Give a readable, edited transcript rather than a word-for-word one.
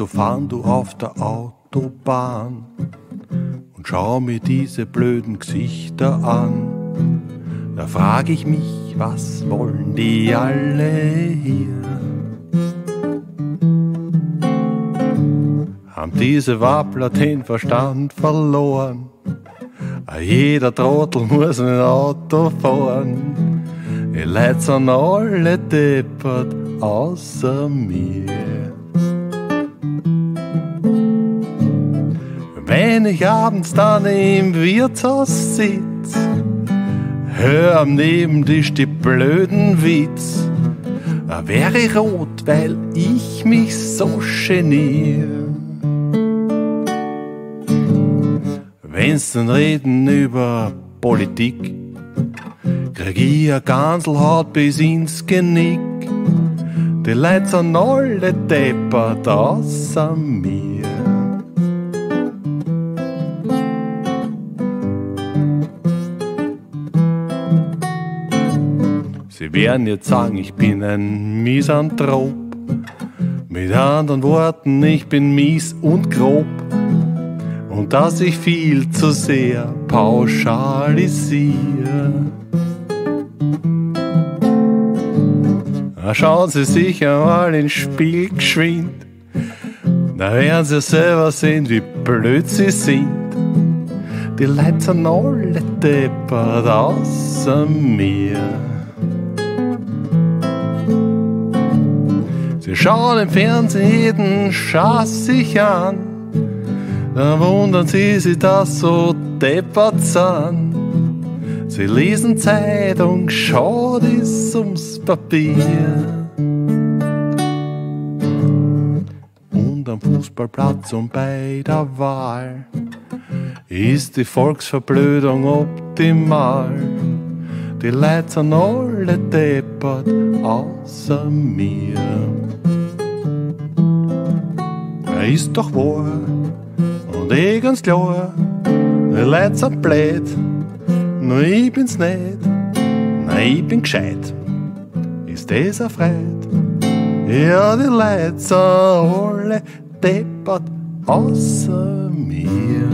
so fahren du auf der Autobahn und schau mir diese blöden Gesichter an. Da frag ich mich, was wollen die alle hier? Haben diese Wappler den Verstand verloren? Jeder Trottel muss ein Auto fahren. Die Leute sind alle deppert, außer mir. Wenn ich abends dann im Wirtshaus sitz, hör am Nebentisch die blöden Witz, da wär ich rot, weil ich mich so genier. Wenn's denn reden über Politik, krieg ich a Ganselhaut bis ins Genick. Die Leute sind alle deppert, außer mir. Sie werden jetzt sagen, ich bin ein Misanthrop. Mit anderen Worten, ich bin mies und grob. Und dass ich viel zu sehr pauschalisiere. Schauen Sie sich einmal ins Spiel geschwind, da werden Sie selber sehen, wie blöd Sie sind. Die Leute sind alle deppert, außer mir. Sie schauen im Fernsehen jeden Scheiß sich an, dann wundern sie sich, dass so deppert sind. Sie lesen Zeitung, schaut es ums Papier. Und am Fußballplatz und bei der Wahl ist die Volksverblödung optimal. Die Leute sind alle deppert, außer mir. Er ist doch wahr. Und eh ganz klar, die Leute sind blöd, nur ich bin's nicht, nein, ich bin gescheit. Ist das eine Freude? Ja, die Leute sind alle deppert, außer mir.